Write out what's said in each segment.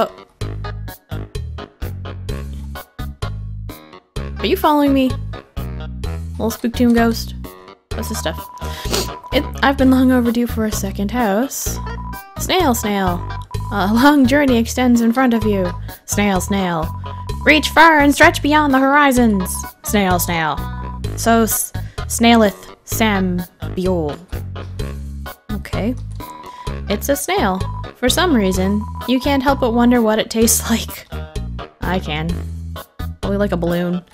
Oh. Are you following me? Little spooktoon ghost. What's this stuff? I've been long overdue for a second house. Snail, snail. A long journey extends in front of you. Snail, snail. Reach far and stretch beyond the horizons. Snail, snail. So snaileth Sam Biol. Okay. It's a snail. For some reason, you can't help but wonder what it tastes like. I can. Probably like a balloon.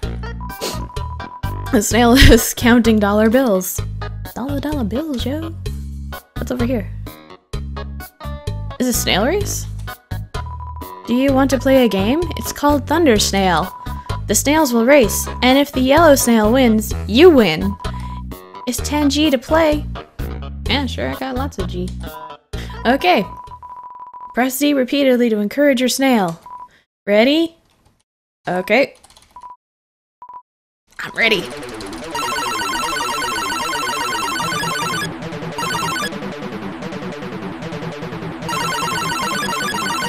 The snail is counting dollar bills. Dollar bills, yo. What's over here? Is it snail race? Do you want to play a game? It's called Thunder Snail. The snails will race, and if the yellow snail wins, you win. It's 10G to play. Yeah, sure, I got lots of G. Okay. Press Z repeatedly to encourage your snail. Ready? Okay. I'm ready.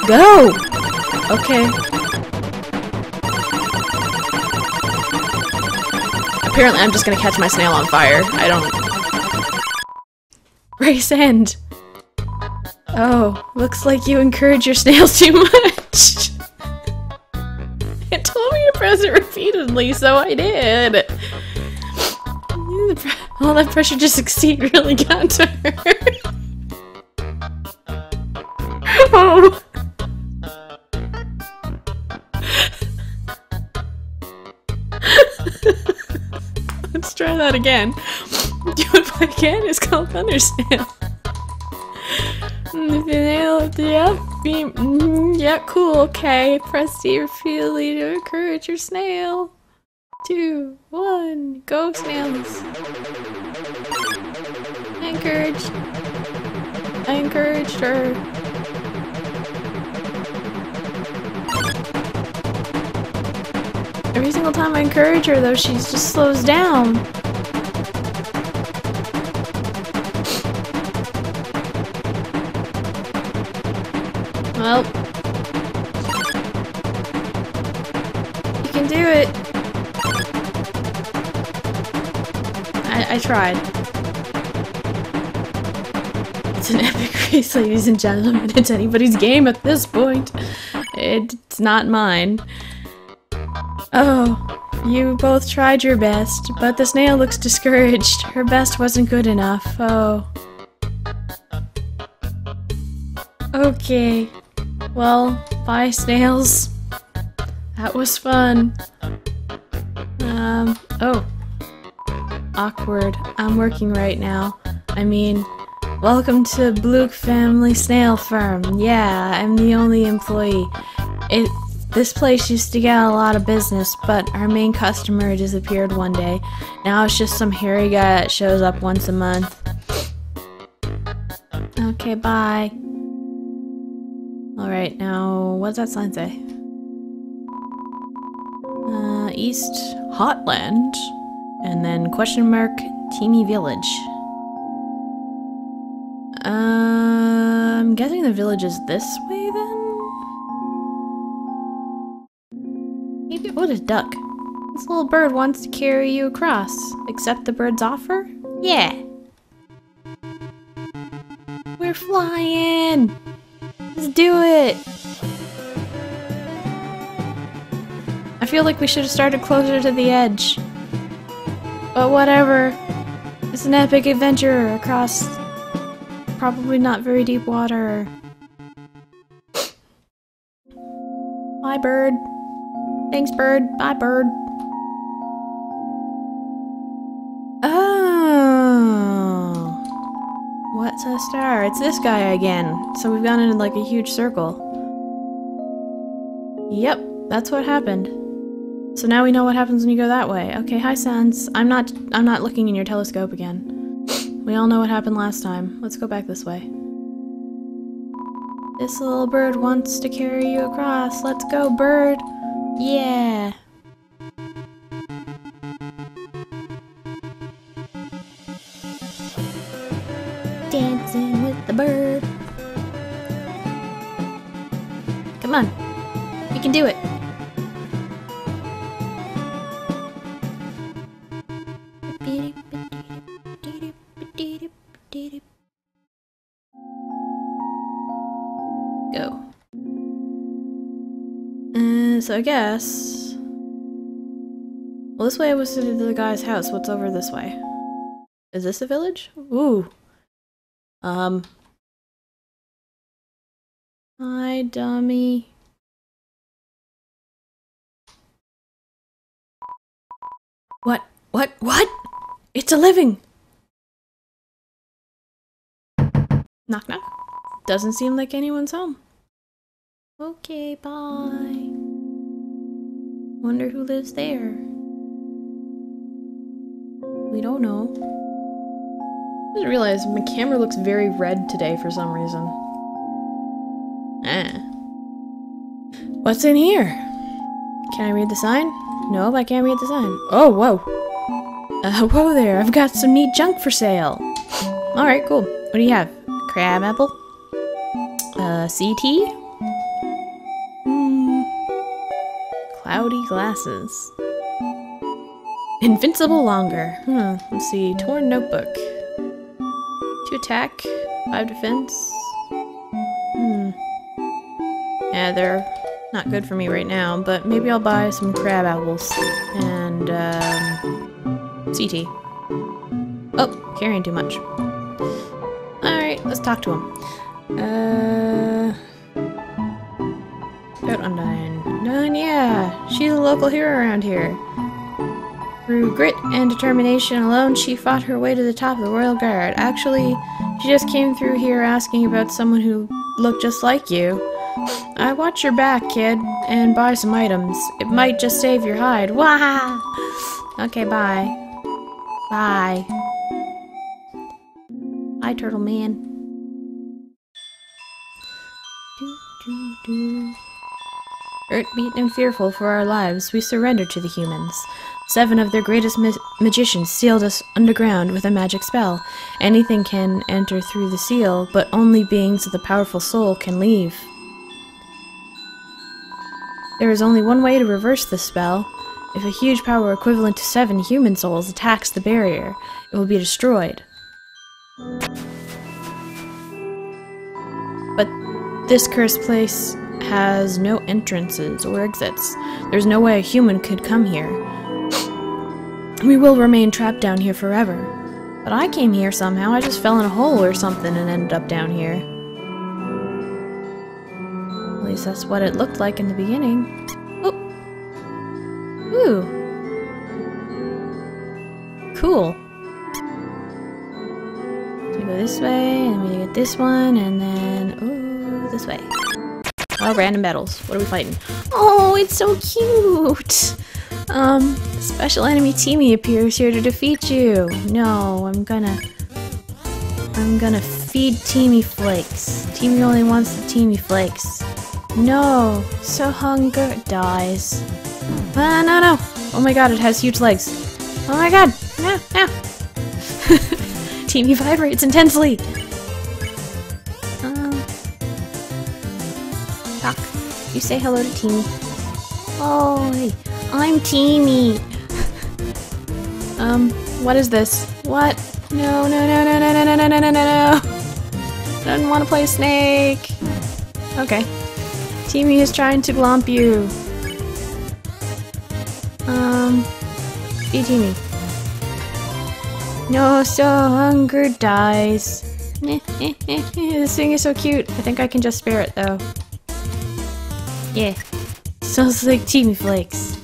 Go! Okay. Apparently I'm just gonna catch my snail on fire. I don't... Race end. Oh, looks like you encourage your snails too much. It told me to press it repeatedly, so I did. All that pressure to succeed really got to her. Oh. Let's try that again. Do you want to play again? It's called Thunder Snail. Yeah, cool, okay. Press D repeatedly to encourage your snail. 2, 1, go snails. I encouraged her. Every single time I encourage her though, she just slows down. Well, you can do it. I tried. It's an epic race, ladies and gentlemen. It's anybody's game at this point. It's not mine. Oh, you both tried your best, but the snail looks discouraged. Her best wasn't good enough. Oh. Okay. Well, bye snails. That was fun. Oh. Awkward. I'm working right now. I mean, welcome to Bluk Family Snail Firm. Yeah, I'm the only employee. This place used to get a lot of business, but our main customer disappeared one day. Now it's just some hairy guy that shows up once a month. Okay, bye. Alright, now, what's that sign say? East Hotland, and then question mark, Temmie Village. I'm guessing the village is this way, then? Maybe, what a duck. This little bird wants to carry you across. Accept the bird's offer? Yeah! We're flying! Let's do it! I feel like we should have started closer to the edge. But whatever. It's an epic adventure across probably not very deep water. Bye, bird. Thanks, bird. Bye, bird. What's a star? It's this guy again. So we've gone into like a huge circle. Yep, that's what happened. So now we know what happens when you go that way. Okay, hi Sans. I'm not looking in your telescope again. We all know what happened last time. Let's go back this way. This little bird wants to carry you across. Let's go, bird. Yeah. Dancing with the bird. Come on. We can do it. Go. So I guess... Well, this way I was to the guy's house. What's over this way? Is this a village? Ooh. Hi, dummy. What? What? What? It's a living! Knock knock. Doesn't seem like anyone's home. Okay, bye. Wonder who lives there. We don't know. I didn't realize my camera looks very red today for some reason. Ah. What's in here? Can I read the sign? Nope, I can't read the sign. Oh, whoa. Whoa there, I've got some neat junk for sale. Alright, cool. What do you have? Crab apple? CT? Cloudy glasses. Invincible longer. Let's see. Torn notebook. 2 attack. 5 defense. Yeah, they're not good for me right now, but maybe I'll buy some crab apples. And, CT. Oh, carrying too much. Alright, let's talk to him. About Undyne. Undyne, yeah! She's a local hero around here. Through grit and determination alone, she fought her way to the top of the Royal Guard. Actually, she just came through here asking about someone who looked just like you. I watch your back, kid, and buy some items. It might just save your hide. Wah! Okay, bye. Bye. Hi, Turtle Man. Do, do, do. Hurt, beaten, and fearful for our lives, we surrendered to the humans. 7 of their greatest magicians sealed us underground with a magic spell. Anything can enter through the seal, but only beings with a powerful soul can leave. There is only one way to reverse this spell. If a huge power equivalent to 7 human souls attacks the barrier, it will be destroyed. But this cursed place has no entrances or exits. There's no way a human could come here. We will remain trapped down here forever. But I came here somehow. I just fell in a hole or something and ended up down here. At least that's what it looked like in the beginning. Oh! Ooh! Cool! So we go this way, and we get this one, and then... Ooh, this way. Oh, random battles. What are we fighting? Oh, it's so cute! Special enemy Temmie appears here to defeat you! No, I'm gonna feed Temmie Flakes. Temmie only wants the Temmie Flakes. No! So hunger dies. Ah, no, no! Oh my god, it has huge legs! Oh my god! No, no! Temmie vibrates intensely! Talk. You say hello to Temmie. Oh, hey. I'm Temmie! What is this? What? No, no, no, no, no, no, no, no, no, no, no! I don't want to play Snake! Okay. Temmie is trying to glomp you. Be Temmie. No, so hunger dies. This thing is so cute. I think I can just spare it, though. Yeah. Sounds like Temmie Flakes.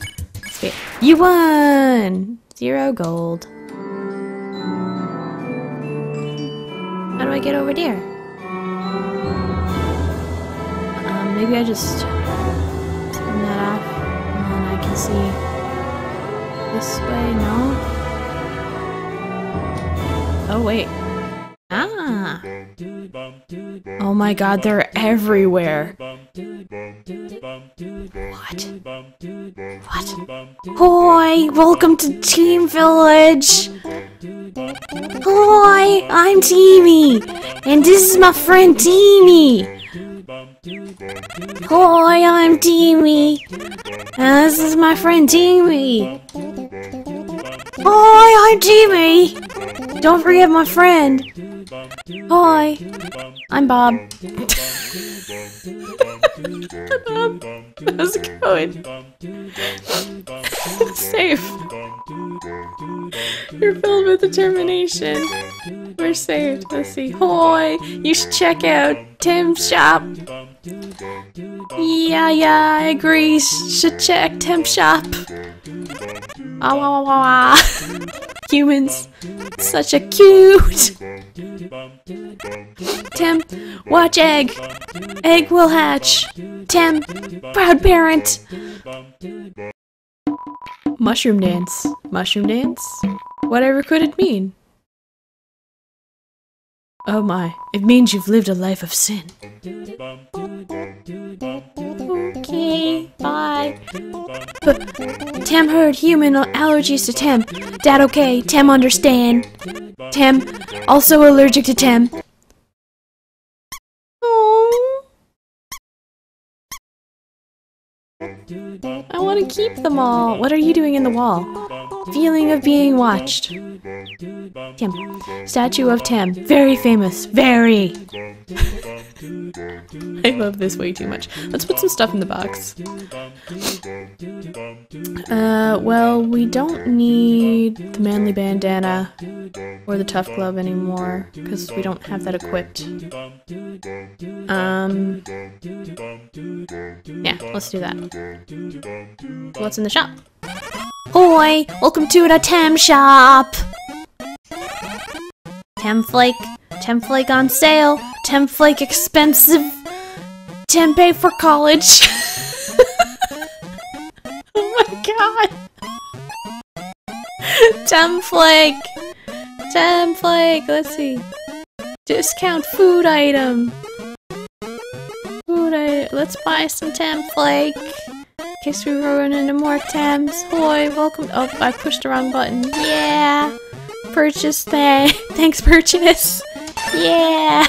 Wait. You won! 0 gold. How do I get over there? Maybe I just turn that off and then I can see this way, no? Oh wait. Ah! Oh my god, they're everywhere! What? What? Hoi! Welcome to Temmie Village! Hoi! I'm Temmie! And this is my friend Temmie! Hi, I'm Temmie. This is my friend Temmie. Hi, I'm Temmie. Don't forget my friend. Hi, I'm Bob. How's it going? Safe. You're filled with determination. We're saved. Let's see. Hoi! You should check out Tim's shop. Yeah, I agree. Should check Tim's shop. Ah, wah, wah, wah. Humans, such a cute. Tim, watch egg. Egg will hatch. Tim, proud parent. Mushroom dance. Mushroom dance? Whatever could it mean? Oh my, it means you've lived a life of sin. Okay, bye. But Tem heard human allergies to Tem. Dad okay, Tem understand. Tem, also allergic to Tem. Oh. I want to keep them all. What are you doing in the wall? Feeling of being watched. Tem. Statue of Tem. Very famous. Very! I love this way too much. Let's put some stuff in the box. Well, we don't need the manly bandana or the tough glove anymore, because we don't have that equipped. Yeah, let's do that. What's in the shop? Hoi! Welcome to the Tem shop! Temmie Flake on sale, Temmie Flake expensive, Tem pay for college. Oh my god! Temmie Flake! Temmie Flake, let's see. Discount food item. Food item. Let's buy some Temmie Flake. In case we run into more Tems. Hoi, welcome. Oh, I pushed the wrong button. Yeah! Purchase thing. Thanks, purchase. Yeah.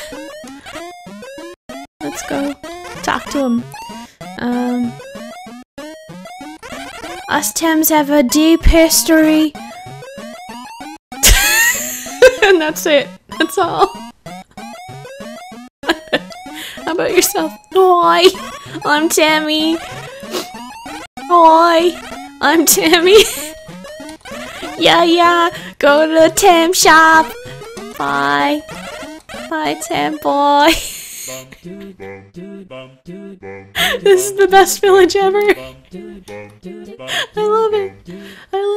Let's go talk to him. Us Tems have a deep history. And that's it. That's all. How about yourself? Hi, I'm Temmie. Hi, I'm Temmie. Yeah, go to the Tem shop! Bye! Bye, Tem boy! This is the best village ever! I love it! I love